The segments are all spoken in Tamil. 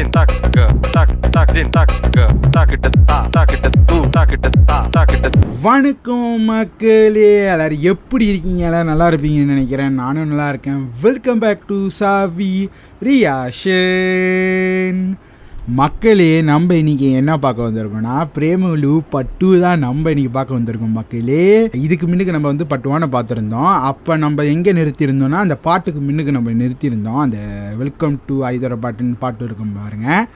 வணக்கம் மக்களே, எல்லாரும் எப்படி இருக்கீங்க? எல்லாரும் நல்லா இருப்பீங்கன்னு நினைக்கிறேன். நானும் நல்லா இருக்கேன். Welcome back to Saavi reaction. மக்களே, நம்ம இன்றைக்கி என்ன பார்க்க வந்திருக்கோம்னா, பிரேமலு பட்டு தான் நம்ம இன்றைக்கி பார்க்க வந்திருக்கோம். மக்களே, இதுக்கு முன்னுக்கு நம்ம வந்து பட்டுவான பார்த்துருந்தோம். அப்போ நம்ம எங்கே நிறுத்தியிருந்தோம்னா, அந்த பாட்டுக்கு முன்னுக்கு நம்ம நிறுத்தியிருந்தோம். அந்த வெல்கம் டு ஹைதராபாட்னு பாட்டு இருக்கும் பாருங்கள்,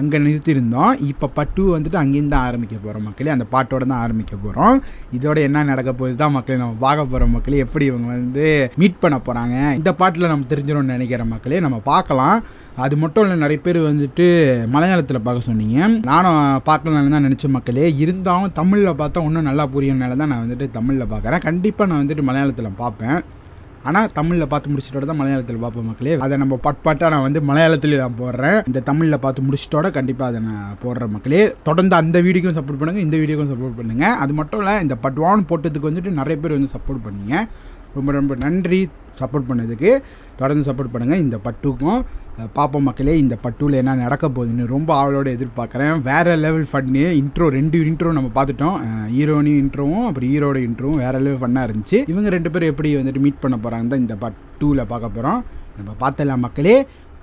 அங்கே நிறுத்தியிருந்தோம். இப்போ பட்டு வந்துட்டு அங்கேருந்து தான் ஆரம்பிக்க போகிறோம் மக்களே. அந்த பாட்டோடு தான் ஆரம்பிக்க போகிறோம். இதோட என்ன நடக்க போகுது தான் மக்களே நம்ம பார்க்க போகிறோம். மக்களே, எப்படி இவங்க வந்து மீட் பண்ண போகிறாங்க இந்த பாட்டில் நம்ம தெரிஞ்சிடும்னு நினைக்கிற மக்களே நம்ம பார்க்கலாம். அது மட்டும் இல்லை, நிறைய பேர் வந்துட்டு மலையாளத்தில் பார்க்க சொன்னீங்க. நானும் பார்க்கலான்னு தான் நினச்ச மக்களே. இருந்தாலும் தமிழில் பார்த்தா இன்னும் நல்லா புரியனால தான் நான் வந்துட்டு தமிழில் பார்க்குறேன். கண்டிப்பாக நான் வந்துட்டு மலையாளத்தில் பார்ப்பேன், ஆனால் தமிழில் பார்த்து முடிச்சிட்டோட தான் மலையாளத்தில் பார்ப்போம் மக்களே. அதை நம்ம பட்பாட்டாக நான் வந்து மலையாளத்தில் நான் போடுறேன். இந்த தமிழில் பார்த்து முடிச்சிட்டோட கண்டிப்பாக அதை நான் போடுற மக்களே. தொடர்ந்து அந்த வீடியோக்கும் சப்போர்ட் பண்ணுங்கள், இந்த வீடியோக்கும் சப்போர்ட் பண்ணுங்கள். அது மட்டும் இல்லை, இந்த பட்வான் போட்டதுக்கு வந்துட்டு நிறைய பேர் வந்து சப்போர்ட் பண்ணீங்க. ரொம்ப ரொம்ப நன்றி சப்போர்ட் பண்ணதுக்கு. தொடர்ந்து சப்போர்ட் பண்ணுங்கள் இந்த பட்டுக்கும். பார்ப்போம் மக்களே இந்த பட்டுவில் என்ன நடக்க போகுதுன்னு ரொம்ப ஆவலோடு எதிர்பார்க்குறேன். வேறு லெவல் ஃபன்னு. இன்ட்ரோ ரெண்டு நம்ம பார்த்துட்டோம். ஹீரோனி இன்ட்ரோவும் அப்புறம் ஹீரோட இன்ட்ரோவும் வேறு லெவல் ஃபன்னாக இருந்துச்சு. இவங்க ரெண்டு பேரும் எப்படி வந்துட்டு மீட் பண்ண போகிறாங்க தான் இந்த பட்டுவில் பார்க்க போகிறோம். நம்ம பார்த்தலாம் மக்களே.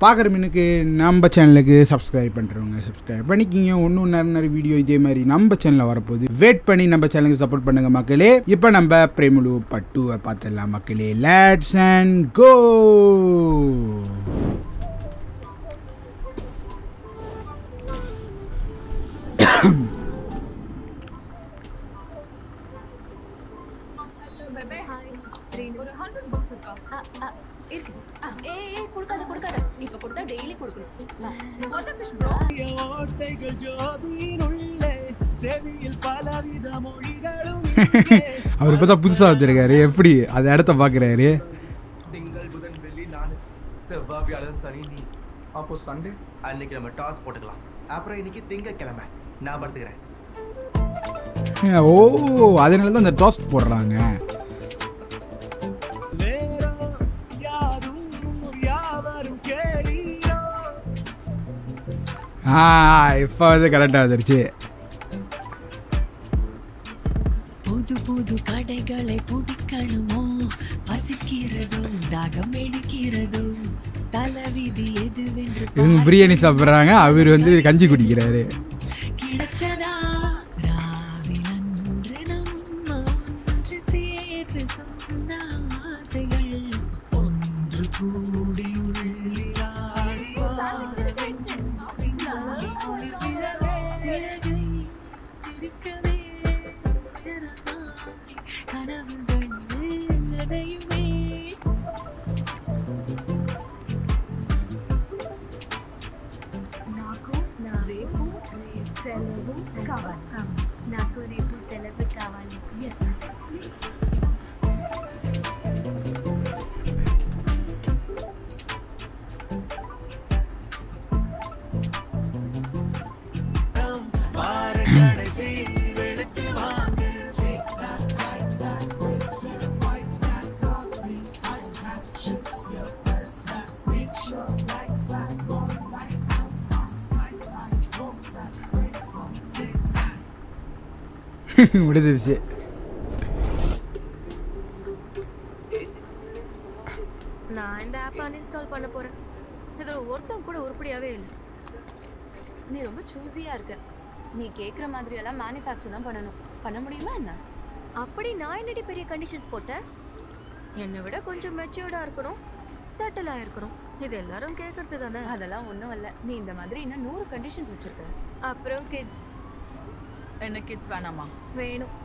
பார்க்குற மீனுக்கு நம்ம சேனலுக்கு சப்ஸ்கிரைப் பண்ணுறவங்க சப்ஸ்கிரைப் பண்ணிக்கிங்க. ஒன்றும் நிறைய வீடியோ இதே மாதிரி நம்ம சேனலில் வரப்போகுது. வெயிட் பண்ணி நம்ம சேனலுக்கு சப்போர்ட் பண்ணுங்கள் மக்களே. இப்போ நம்ம பிரேமலு பட்டுவை பார்த்துடலாம் மக்களே. லெட்ஸ் அண்ட் கோ. அவர் பார்த்தா புதுசா வச்சிருக்காரு. எப்படி அந்த இடத்த பாக்குறாரு? ஓ, அதனாலதான் அந்த டாஸ் போடுறாங்க. இப்போ வந்து கரெக்டாக வந்துருச்சு. புது புது கடைகளை பிடிக்கணுமோ, பசிக்கிறதோ, தாகம் எடுக்கிறதோ, தலைவிதி எதுவென்று. இவங்க பிரியாணி சாப்பிட்றாங்க, அவர் வந்து கஞ்சி குடிக்கிறாரு. கிடைச்சதா ராவிலன்று நம்ம ஒன்று சேர்த்து சொன்ன ஆசைகள் ஒன்று கூடி முடிஞ்சிருச்சு. நான் இந்த ஆப் அன்இன்ஸ்டால் பண்ண போறேன். இதுல ஒருத்தன் கூட உருப்படியாவே இல்லை. நீ ரொம்ப சூஸியா இருக்க. நீ கேக்குற மாதிரி எல்லாம் மேனுஃபேக்சர் தான் பண்ணணும். பண்ண முடியுமா என்ன? அப்படி நான் என்னடி பெரிய கண்டிஷன்ஸ் போட்டேன்? என்னை விட கொஞ்சம் மெச்சூர்டா இருக்கணும், செட்டில் ஆயிருக்கணும். இது எல்லாரும் கேட்கறது தானே. அதெல்லாம் ஒன்றும் இல்லை. நீ இந்த மாதிரி இன்னும் 100 கண்டிஷன்ஸ் வச்சிருக்க. அப்புறம் கிட்ஸ். என்ன கிட்ஸ் வேணாமா? வேணும்.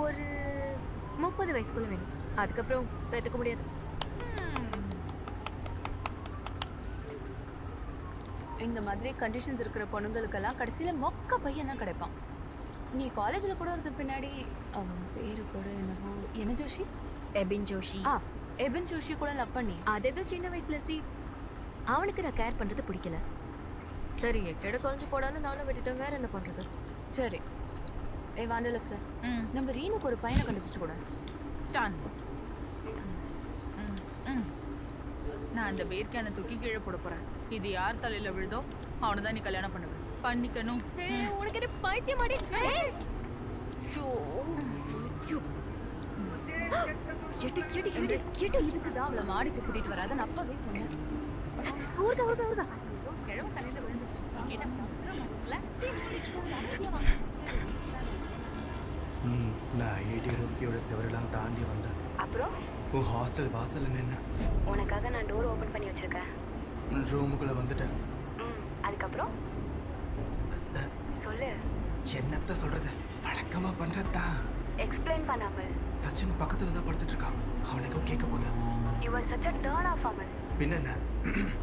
ஒரு 30 வயசுக்குள்ள வேணும். அதுக்கப்புறம் பெற்றுக்க முடியாது. இந்த மாதிரி கண்டிஷன்ஸ் இருக்கிற பொண்ணுங்களுக்கெல்லாம் கடைசியில் மொக்க பையனா கிடைப்பான். நீ காலேஜில் கூட இருந்த பின்னாடி அவன் பேரு கூட என்னவோ, என்ன ஜோஷி, எபின் ஜோஷி. எபின் ஜோஷி கூட லவ் பண்ணி அது ஏதோ சின்ன வயசில் சி. அவனுக்கு நான் கேர் பண்ணுறது பிடிக்கல. சரி, எட்டோட தொலைஞ்சு போடான்னு நானும் விட்டுட்டேன். வேறு என்ன பண்ணுறது? சரி, ஏ வாண்டல சார், நம்ம ரீனுக்கு ஒரு பையனை கண்டுபிடிச்சு கூட. நான் அந்த பேர்க்கான தூக்கி கீழே போட போறேன். இது யார் தலையில விழுதோ அவனை தான் நீ கல்யாணம் பண்ணுவேன். பண்ணிக்கணும். உனக்கு என்ன பைத்தியம் அடி? எட்டு எட்டு எட்டு எட்டு இதுக்குதான் அவளை மாடிக்கு கூட்டிட்டு வராதன்னு அப்பவே சொன்னேன். ஊருதா ஊருதா ஊருதா கிழமை தலையில விழுந்துச்சு. நான் ஐஐடி ரூர்க்கியோட செவரெல்லாம் தாண்டி வந்தேன். அப்புறம் உன் ஹாஸ்டல் வாசல்ல நின்று உனக்காக நான் டோர் ஓபன் பண்ணி வச்சிருக்கேன். ரூமுக்குள்ள வந்துட்டேன். அதுக்கப்புறம் சொல்லு. என்னத்த சொல்றது? வழக்கமா பண்றதுதான். எக்ஸ்பிளைன் பண்ணாமல் சச்சின் பக்கத்துல தான் படுத்துட்டு இருக்கான். அவனுக்கு கேட்க போது you are such a turn off Amal. பின்ன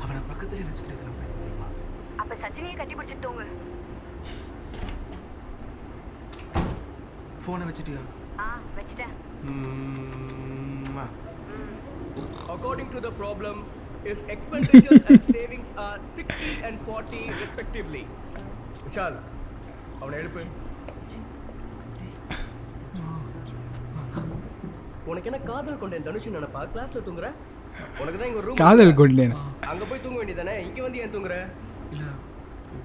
அவனை பக்கத்துல வச்சுக்கிறது நான் பேச முடியுமா? அப்ப சச்சினையே கட்டி பிடிச்சிட்டு தூங்க. போனை வச்சிட்டியா? ஆ வச்சிட்டேன். According to the problem, his expenditures and savings are 60 and 40 respectively. Vishal, அவனை எழுப்பு. உனக்கு என்ன காதல் கொண்டேன் தனுஷ் நினைப்பா? கிளாஸ்ல தூங்குற உனக்கு தான் இங்க ரூம். காதல் கொண்டேன் அங்க போய் தூங்க வேண்டியதானே? இங்க வந்து ஏன் தூங்குற? இல்ல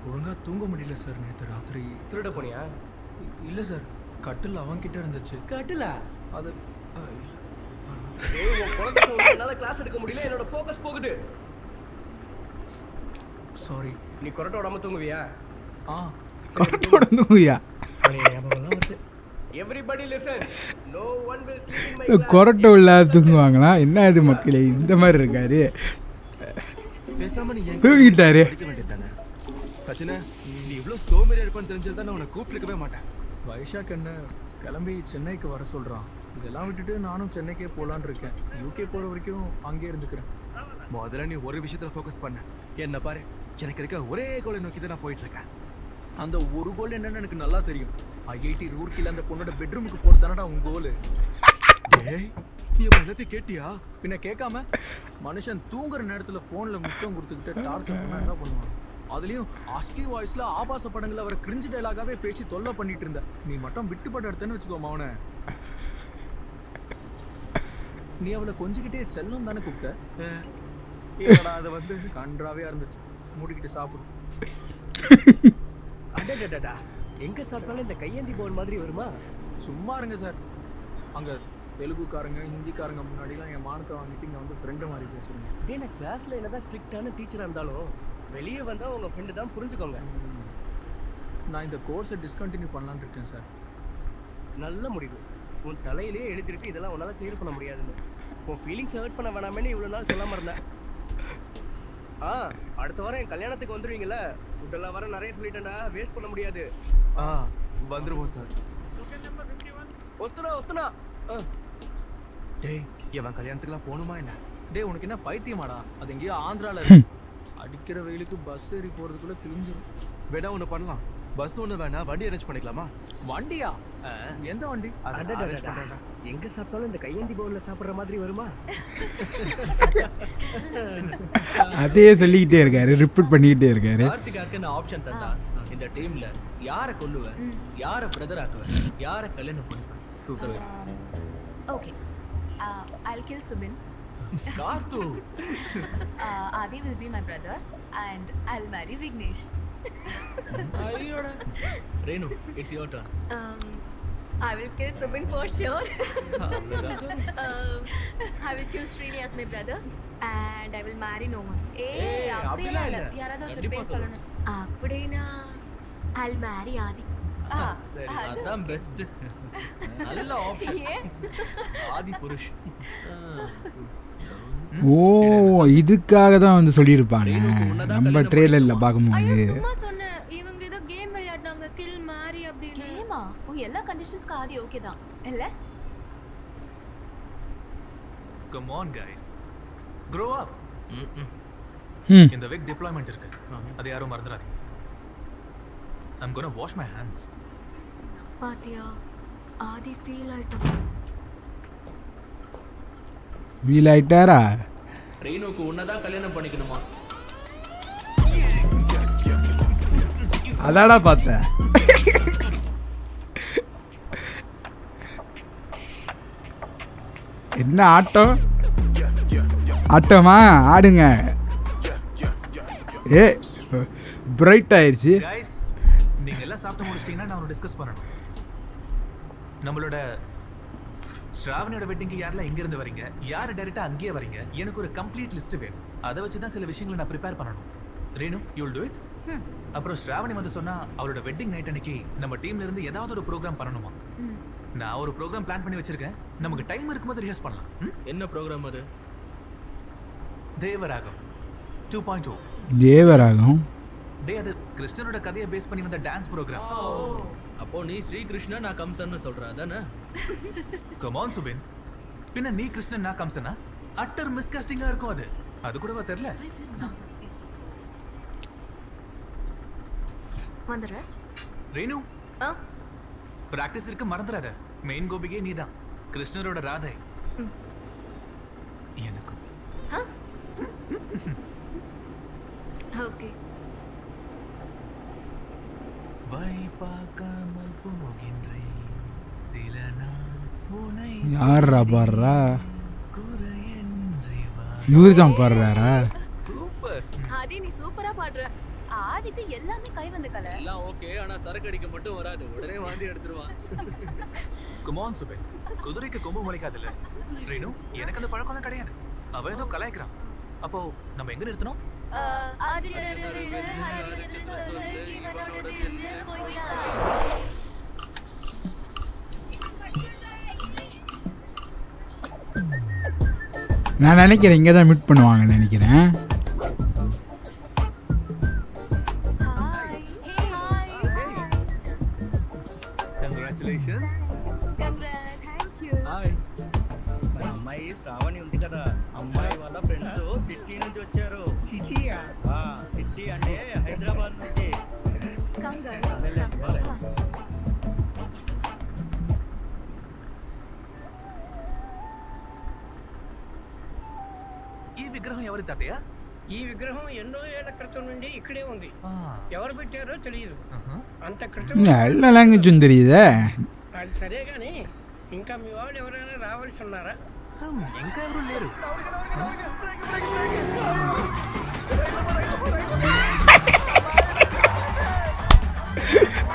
ஒழுங்கா தூங்க முடியல சார். நேற்று ராத்திரி திருட போனியா? இல்ல சார், கட்டில் அவன்கிட்ட இருந்துச்சு. கட்டில அது என்னால கிளாஸ் எடுக்க முடியல. என்னோட ஃபோக்கஸ் போகுது. சாரி. நீ கொரட்ட உடம்ப தூங்குவியா? ஆ கொரட்ட உடம்ப தூங்குவியா? Everybody listen, no one will sleep in my class. கொரட்ட உள்ள தூங்குவாங்களா? என்ன இது மக்களே, இந்த மாதிரி இருக்காரு. தூங்கிட்டாரு. சச்சினா, நீ இவ்ளோ சோம்பேறியா இருப்பேன்னு தெரிஞ்சிருந்தா நான் உன்னை கூப்பிட்டுக்கவே மாட்டேன். வைஷாக் என்ன கிளம்பி சென்னைக்கு வர சொல்கிறான். இதெல்லாம் விட்டுட்டு நானும் சென்னைக்கே போகலான்னு இருக்கேன். யூகே போகிற வரைக்கும் அங்கே இருந்துக்கிறேன். முதல்ல நீ ஒரு விஷயத்தில் ஃபோக்கஸ் பண்ண. என்ன பாரு, எனக்கு இருக்க ஒரே கோலை நோக்கி தான் நான் போயிட்டுருக்கேன். அந்த ஒரு கோல் என்னன்னு எனக்கு நல்லா தெரியும். ஐஐடி ரூர்க்கியில் அந்த பொண்ணோட பெட்ரூமுக்கு போகிறது தானடா உன் கோலு. ஏய், நீ அப்போ எல்லாத்தையும் கேட்டியா? பின்ன கேட்காம மனுஷன் தூங்குற நேரத்தில் ஃபோனில் முத்தம் கொடுத்துக்கிட்டு டார்ச்சர் பண்ண என்ன பண்ணுவான்? அதுலயும் ஆஸ்கி வாய்ஸ்ல ஆபாச படங்கள்ல வர கிரிஞ்ச் டயலாகாவே பேசி தொல்லை பண்ணிட்டு இருந்த. நீ மட்டும் விட்டுப்பட்ட எடுத்தேன்னு வச்சுக்கோமா அவனை. நீ அவளை கொஞ்சிக்கிட்டே செல்லம் தானே கூப்பிட்ட. அது வந்து கன்றாவே இருந்துச்சு. மூடிக்கிட்டு சாப்பிடும். அடடா, எங்க சாப்பிட்டாலும் இந்த கையேந்தி போல் மாதிரி வருமா? சும்மா இருங்க சார். அங்க தெலுங்குக்காரங்க ஹிந்திக்காரங்க முன்னாடிலாம் என் மானத்தை வாங்கிட்டு இங்கே வந்து ஃப்ரெண்டு மாதிரி பேசுறேன். ஏன்னா கிளாஸ்ல என்னதான் ஸ்ட்ரிக்டான டீச்சராக இருந்தாலும் வெளியே வந்தால் உங்கள் ஃப்ரெண்டு தான், புரிஞ்சுக்கோங்க. நான் இந்த கோர்ஸை டிஸ்கண்டினியூ பண்ணலான்னு இருக்கேன் சார். நல்ல முடிவு. உன் தலையிலே எழுதிருக்கு இதெல்லாம் உன்னால் கிளியர் பண்ண முடியாதுன்னு. உன் ஃபீலிங்ஸை ஹர்ட் பண்ண வேணாமேன்னு இவ்வளோ நாள் சொல்லாமல் இருந்தேன். ஆ, அடுத்த வாரம் என் கல்யாணத்துக்கு வந்துடுவீங்களா? ஃபுட்டெல்லாம் வர நிறைய சொல்லிட்டேன்டா, வேஸ்ட் பண்ண முடியாது. ஆ, வந்துடுவோம் சார். ஒஸ்துனா ஆ. டேய், என் கல்யாணத்துக்குலாம் போகணுமா என்ன? டேய், உனக்கு என்ன பைத்தியமாடா? அது எங்கேயோ ஆந்திராவில் இருக்கு. அடிக்கிற வெயிலுக்கு பஸ் ஏறி போகிறதுக்குள்ளே கிழிஞ்சிடும். வேணா ஒன்று பண்ணலாம். பஸ் ஒன்று வேணா வண்டி அரேஞ்ச் பண்ணிக்கலாமா? வண்டியா? எந்த வண்டி? எங்கே சாப்பிட்டாலும் இந்த கையேந்தி பவுலில் சாப்பிட்ற மாதிரி வருமா? அதே சொல்லிக்கிட்டே இருக்காரு, ரிப்பீட் பண்ணிக்கிட்டே இருக்காரு. கார்த்திகாருக்கு நான் ஆப்ஷன் தந்தா, இந்த டீமில் யாரை கொல்லுவேன், யாரை பிரதர் ஆக்குவேன், யாரை கல்யாணம் பண்ணுவேன்? Super. Okay, I'll kill Subin. Kartu. Aadhi will be my brother and I'll marry Vignesh. Ayyoda. Renu, it's your turn. I will kill Subin for sure. I will choose Trini as my brother and I will marry no one. Hey, apdina illa yarazo or pes solana. Apdina I'll marry Aadhi. Ah, that's best. Alla option. Aadhi purush. ஓ, இதுக்காக தான் வந்து சொல்லியிருப்பாங்க. நம்ம ட்ரெயிலரில் பார்க்கும்போது இவங்க ஏதோ கேம் விளையாடுறாங்க, கில் மாதிரி அப்படி கேமா? ஓ, எல்லா கண்டிஷன்ஸ்க்கு ஆதி ஓகே தான் இல்ல? Come on guys, grow up. இந்த வீக் டிப்ளாய்மென்ட் இருக்கு, அது யாரும் மறந்துடாதீங்க. I'm going to wash my hands. பாத்தியா, ஆதி ஃபீல் ஆயிட்டா? வீல் ஆயிட்டாரா? ரேணுக்கு உன்னதான் கல்யாணம் பண்ணிக்கணுமா? அதாடா பார்த்தேன். என்ன ஆட்டம்? அட்டமா ஆடுங்க. ஏ பிரைட் ஆயிடுச்சு. நீங்க எல்லாம் சாப்பிட்டு முடிச்சிட்டீங்கன்னா நான் ஒரு டிஸ்கஸ் பண்ணணும். நம்மளோட ஸ்ராவணியோட வெட்டிங்க்கு யாரெல்லாம் எங்கேருந்து வரீங்க, யார் டைரெக்டாக அங்கேயே வரீங்க, எனக்கு ஒரு கம்ப்ளீட் லிஸ்ட் வேணும். அதை வச்சு தான் சில விஷயங்களை நான் ப்ரிப்பேர் பண்ணணும். Renu, you will do it. அப்புறம் ஸ்ராவணி வந்து சொன்னால் அவரோட வெட்டிங் நைட் அன்னைக்கு நம்ம டீம்லேருந்து ஏதாவது ஒரு ப்ரோக்ராம் பண்ணணுமா? நான் ஒரு ப்ரோக்ராம் பிளான் பண்ணி வச்சுருக்கேன். நமக்கு டைம் இருக்கும்போது ரிஹர்ஸ் பண்ணலாம். என்ன ப்ரோக்ராம் அது? தேவராகம் 2.0. தேவராகம் டே, அது கிருஷ்ணனோட கதையை பேஸ் பண்ணி வந்த டான்ஸ் ப்ரோக்ராம். அப்போ நீ ஸ்ரீகிருஷ்ணா, நான் கம்சன்னு சொல்ற அதானே? கம் ஆன் சுபின், பின்ன நீ கிருஷ்ணன் நான் கம்சனா? அட்டர் மிஸ்காஸ்டிங்கா இருக்கும் அது. அது கூடவா தெரியல? வந்தற ரேணு, பிராக்டிஸ் இருக்கு, மறந்துடாத. மெயின் கோபிகே நீதான், கிருஷ்ணரோட ராதை. எனக்கு ஓகே. வைபாகமல் போகின்றே சில நாள் உனை யாரா பர்ரா யூர்தம் பர்றாரா? சூப்பர் ஆதி, நீ சூப்பரா பாடுற. ஆதிக்கு எல்லாமே கை வந்த கலை எல்லாம் ஓகே, ஆனா சரக்கு அடிக்க மட்டும் வராது. உடனே வாந்தி எடுத்துருவான். கம் ஆன் சுபே, குதிரைக்கு கொம்பு முளைக்காதுல. ரேணு, எனக்கு அந்த பழக்கம் தான் கிடையாது. அவ ஏதோ கலாய்க்கிறான். அப்போ நம்ம எங்க நிறுத்தணும்? நான் நினைக்கிறேன் இங்க தான் மீட் பண்ணுவாங்க நினைக்கிறேன். Congratulations. Thank you. Hi. అమ్మాయి శ్రావణి ఉంది కదా, అమ్మాయి వాళ్ళ ఫ్రెండ్స్ సిటీ నుంచి వచ్చారు. సిటీయా? సిటీ అంటే హైదరాబాద్ నుంచి. ఈ విగ్రహం ఎవరి తాతయ్య? ఈ విగ్రహం ఎన్నో ఏళ్ల క్రితం నుండి ఇక్కడే ఉంది. ఎవరు పెట్టారో తెలియదు. అంత క్రితం నల్ల లాంగ్వేజ్ ఉంది తెలియదా? అది సరే గానీ ఇంకా మీ వాళ్ళు ఎవరైనా రావాల్సి ఉన్నారా? ఇంకా ఎవరు లేరు.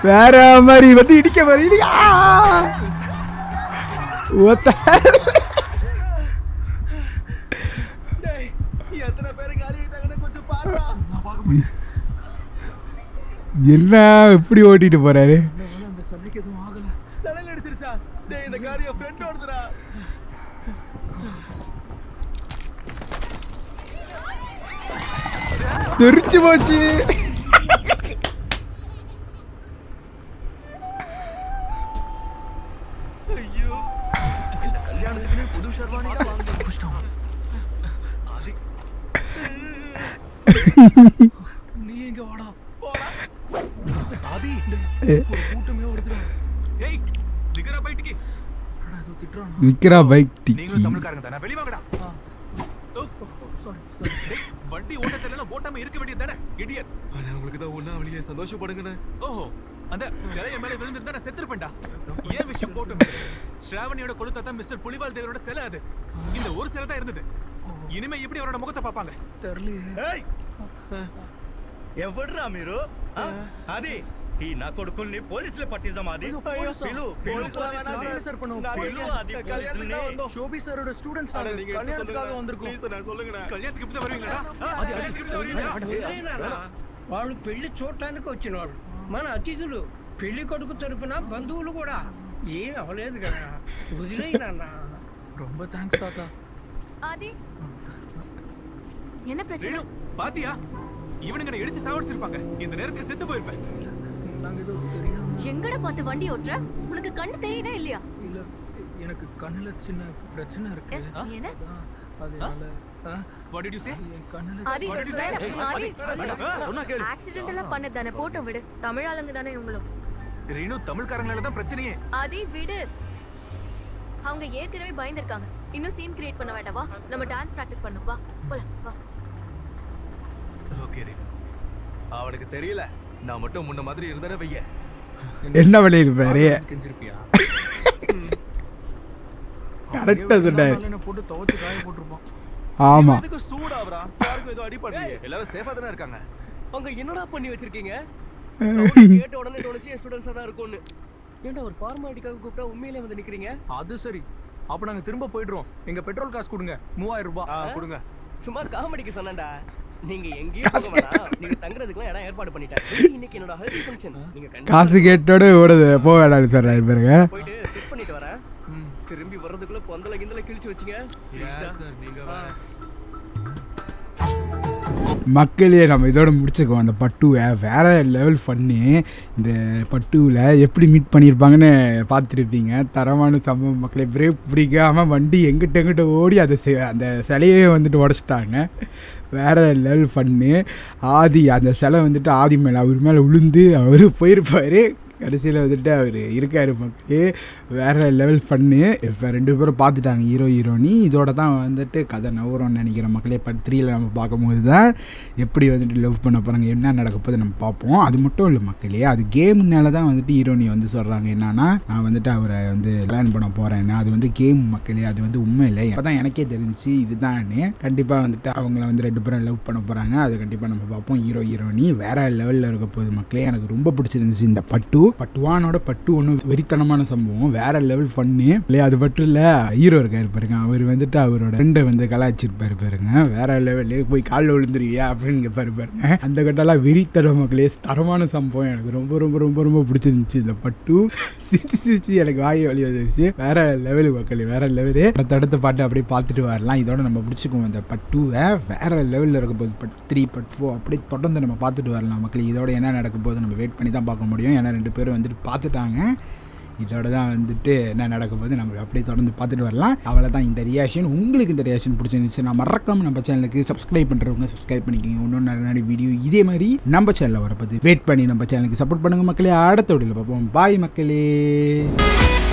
வேற மாதிரி வந்து இடிக்க வரீங்களா? ஓத்த எத்தனை பேர் காலிட்டாங்கன்னு கொஞ்சம் பாறா. எல்லா இப்படி ஓட்டிட்டு போறாரு. அந்த சபைக்கு எதுவும் ஆகல. சடல் அடிச்சிருச்சா? டேய், இந்த காரிய ஃப்ரெண்ட் ஓடுதுடா. தெரிஞ்சு போச்சு. நீ எங்க வாடா போடா ஆதி, ஒரு கூட்டமே ஓடுதுடா. ஏய், நிக்கற பைட்க்கு அடடா, சோ திட்றான். நிக்கற பைட்க்கு நீங்க தமிழ்காரங்க தான? வெளிய வாங்கடா. Sorry sorry. டேய், வண்டி ஓட்ட தெரியல, ஓட்டாம இருக்க வேண்டியது தான? இடியட்ஸ். انا உங்களுக்கு தான் ஒண்ணா வெளிய சந்தோஷப்படுங்கனே. ஓஹோ, அந்த தலைய மேல விழுந்துட்டா செத்துறேன்டா. ஏன் விஷயம் போட்டு? ஸ்ராவணியோட கொளுத்தா மிஸ்டர் புலிவால் தேவரோட செல. அது இந்த ஒரு செல தான் இருந்தது. இனிமே இப்படி அவரோட முகத்தை பாப்பாங்க தெரியல. ஏய், ఎవడ్రా మీరు? అది ఈ నా కొడుకుల్ని పోలీసుల పట్టిద్దాం. అది పిలు పోలీసులనా సర్పణం పిలు. అది కళ్యాణ్గా ఉందో శోభి సాரோட స్టూడెంట్స్ నా కళ్యాణ్గాగా వందర్కు ప్లీజ్ నా சொல்லுங்கடா. కళ్యాణ్కి ఇప్పుడు వరుంగడా? అది కళ్యాణ్కి వరుంగడా? వాళ్ళు పెళ్లి చూడడానికి వచ్చిన వాళ్ళు మన అతిథులు. పెళ్లి కొడుకు తరపున బంధువులు కూడా. ఏం అవలేదు కదా, వదిలేయనా. ரொம்ப థాంక్స్ తాత. అది என்ன பிரச்சனை பாத்தியா? இவனுங்க எடிச்சு சாவடிச்சிருப்பாங்க. இந்த நேரத்துக்கு செத்து போயிருப்பேன். நாங்க ஏதோ தெரியும். எங்கடா பாத்து வண்டி ஓட்ற? உங்களுக்கு கண்ணு தெரியுதா இல்லையா? இல்ல, எனக்கு கண்ணுல சின்ன பிரச்சனை இருக்கு. என்ன? அதனால what did you say? கண்ணுல ஆதி சொன்னா கேளு. ஆக்சிடென்ட்டலா பண்ணதானே, போட்டு விடு. தமிழாளங்க தானே இவங்களும். ரீனு, தமிழ்காரங்களால தான் பிரச்சனையே. ஆதி விடு, அவங்க ஏற்கனவே பயந்துட்டாங்க. இன்னும் சீன் கிரியேட் பண்ண வேண்டாம். வா, நம்ம டான்ஸ் பிராக்டீஸ் பண்ணுவோம். வா போலாம். வா. ஓகே ரீனு, அவனுக்கு தெரியல. நான் மட்டும் முன்ன மாதிரி இருந்தானே வையே, என்ன வளையிரு பாரு. கிஞ்சிருப்பியா? கரெக்ட்டா சொன்னாரு. என்ன போட்டு தவச்சு காய போட்டுறோம். ஆமா இதுக்கு சூடாவரா யாருக்கு ஏதோ அடிபடுது எல்லாரும் சேஃபா தான இருக்காங்க அங்க என்னடா பண்ணி வச்சிருக்கீங்க கேட்ட உடனே தோணுச்சு ஸ்டூடண்ட்ஸா தான் இருக்கும்னு ஏன்டா ஒரு ஃபார்மாலிட்டிக்காக கூப்பிட்டா உண்மையிலே வந்து நிக்கிறீங்க அது சரி அப்ப நாங்க திரும்ப போய்டுறோம் எங்க பெட்ரோல் காசு கொடுங்க 3000 ரூபாய் கொடுங்க சும்மா காமெடிக்கு சொன்னடா நீங்க எங்க போக வேணாம் நீங்க தங்கிறதுக்குலாம் இடம் ஏற்பாடு பண்ணிட்டாங்க இன்னைக்கு என்னோட ஹல்டி ஃபங்க்ஷன் நீங்க காசு கேட்டோட ஓடுது போக வேணாம் சார் இருங்க போய் செட் பண்ணிட்டு வரேன் திரும்பி வரதுக்குள்ள பந்தல கிந்தல கிழிச்சு வச்சிங்க மக்களே நம்ம இதோட முடிச்சுக்குவோம் அந்த பட்டுவை வேற லெவல் பண்ணி இந்த பட்டுவில் எப்படி மீட் பண்ணியிருப்பாங்கன்னு பார்த்துருப்பீங்க தரமான சம்பவம் மக்களே பிரேக் பிடிக்காமல் வண்டி எங்கிட்ட எங்கிட்ட ஓடி அதை அந்த சிலையே வந்துட்டு உடச்சிட்டாங்க வேற லெவல் பண்ணி ஆதி அந்த சிலை வந்துட்டு ஆதி மேலே அவர் மேலே விழுந்து அவர் போயிருப்பார் கடைசியில் வந்துட்டு அவர் இருக்கார் மக்களே வேறு லெவல் பண்ணி இப்போ 2 பேரும் பார்த்துட்டாங்க ஹீரோ ஹீரோனி இதோட தான் வந்துட்டு கதை நவரோன்னு நினைக்கிற மக்களே பட் 3ல் நம்ம பார்க்கும்போது தான் எப்படி வந்துட்டு லவ் பண்ண போகிறாங்க என்ன நடக்க போது நம்ம பார்ப்போம் அது மட்டும் இல்லை மக்களே அது கேம்னால தான் வந்துட்டு ஹீரோனி வந்து சொல்கிறாங்க என்னன்னா நான் வந்துட்டு அவரை வந்து லேர்ன் பண்ண போகிறேன்னு அது வந்து கேம் மக்களே அது வந்து உண்மை இல்லை அப்போ தான் எனக்கே தெரிஞ்சு இதுதான்னு கண்டிப்பாக வந்துட்டு அவங்கள வந்து 2 பேரும் லவ் பண்ண போகிறாங்க அது கண்டிப்பாக நம்ம பார்ப்போம் ஹீரோ ஹீரோனி வேறு லெவலில் இருக்க போது மக்களே எனக்கு ரொம்ப பிடிச்சிருந்துச்சு இந்த பட்டு பட்டுவானோட பட்டு ஒன்று வெறித்தனமான சம்பவம் வேற லெவல் பண்ணி இல்லையா அது மட்டும் இல்லை ஹீரோ இருக்காரு பாருங்க அவர் வந்துட்டு அவரோட ஃப்ரெண்டை வந்து கலாய்ச்சிருப்பாரு பாருங்க வேற லெவலு போய் காலில் விழுந்துருவியா அப்படின்னு கேட்பாரு பாருங்க அந்த கட்டெல்லாம் வெறித்தனம் மக்களே தரமான சம்பவம் எனக்கு ரொம்ப ரொம்ப ரொம்ப ரொம்ப பிடிச்சிருந்துச்சு இந்த பட்டு சிரிச்சு சிரிச்சு எனக்கு வாய் வழி வந்துருச்சு வேற லெவலு மக்களே வேற லெவலு அடுத்த பாட்டு அப்படியே பார்த்துட்டு வரலாம் இதோட நம்ம பிடிச்சிக்குவோம் இந்த பட்டுவை வேற லெவலில் இருக்க போது பட் 3 பட் 4 அப்படியே தொடர்ந்து நம்ம பார்த்துட்டு வரலாம் மக்களே இதோட என்ன நடக்க போது நம்ம வெயிட் பண்ணி தான் பார்க்க முடியும் ஏன்னா 2 பேரும் வந்துட்டு பார்த்துட்டாங்க இதோட தான் வந்துட்டு என்ன நடக்க போது நம்ம அப்படியே தொடர்ந்து பார்த்துட்டு வரலாம் அவ்வளோ தான் இந்த ரியாக்ஷன் உங்களுக்கு இந்த ரியாக்ஷன் பிடிச்சிருந்துச்சு நான் மறக்காமல் நம்ம சேனலுக்கு சப்ஸ்கிரைப் பண்ணுறவங்க சப்ஸ்கிரைப் பண்ணிக்கிங்க இன்னொன்று நிறைய வீடியோ இதே மாதிரி நம்ம சேனலில் வரப்போது வெயிட் பண்ணி நம்ம சேனலுக்கு சப்போர்ட் பண்ணுங்கள் மக்களே அடுத்த வீடியோவில் பார்ப்போம் பாய் மக்களே.